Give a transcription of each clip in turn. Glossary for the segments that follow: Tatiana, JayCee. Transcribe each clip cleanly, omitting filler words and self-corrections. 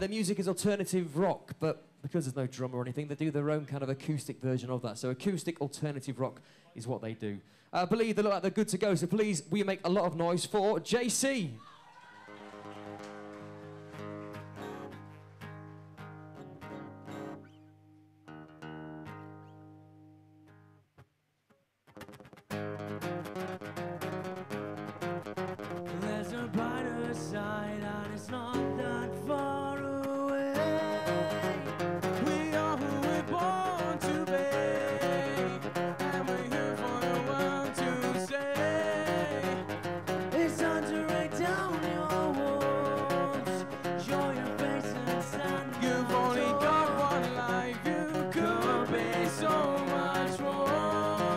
Their music is alternative rock, but because there's no drum or anything, they do their own kind of acoustic version of that. So acoustic alternative rock is what they do. I believe they look like they're good to go, so please, will you make a lot of noise for JayCee? There's a brighter side, and it's not that far away. We are who we're born to be, and we're here for the world to say. It's time to write down your words, show your face and stand. You've only got one life, you could be so much more.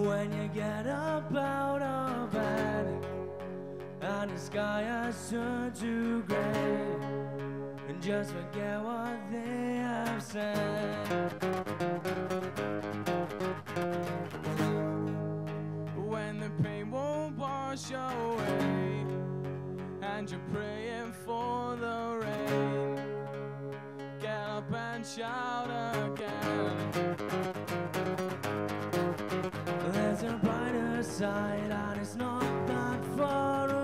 When you get up out of bed and the sky has turned to grey, and just forget what they have said. When the pain won't wash away, and you're praying for the rain, get up and shout again. There's a brighter side, and it's not that far away.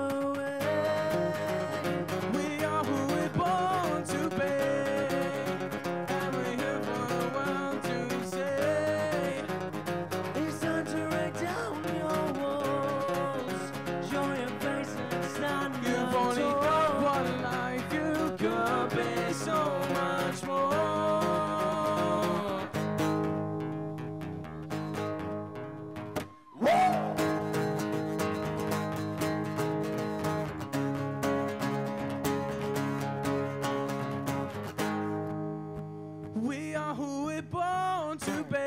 So much more. Woo! We are who we're born to be,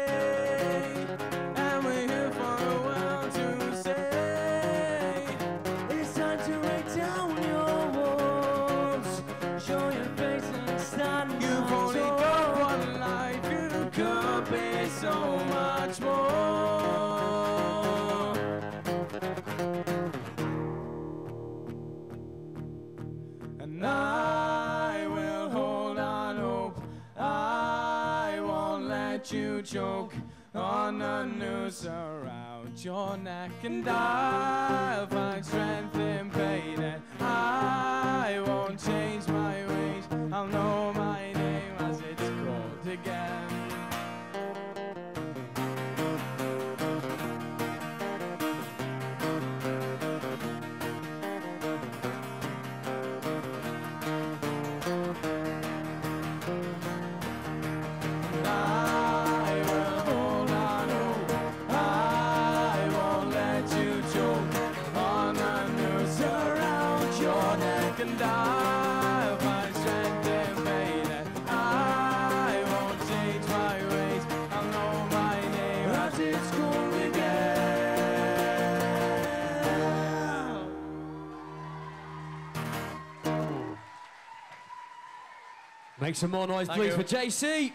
and we're here for the world to say. It's time to write down your walls, show your face. You've only got one life, you could be so much more. And I will hold on hope, I won't let you choke on a noose around your neck. And I'll find strength in pain, and I won't change my ways. I'll know my name as it's called again. And I will hold on, oh, I won't let you choke on a noose around your neck. And I'll find strength in pain, and I won't change my ways. I'll know my name as it's called again. Make some more noise, please, for JayCee.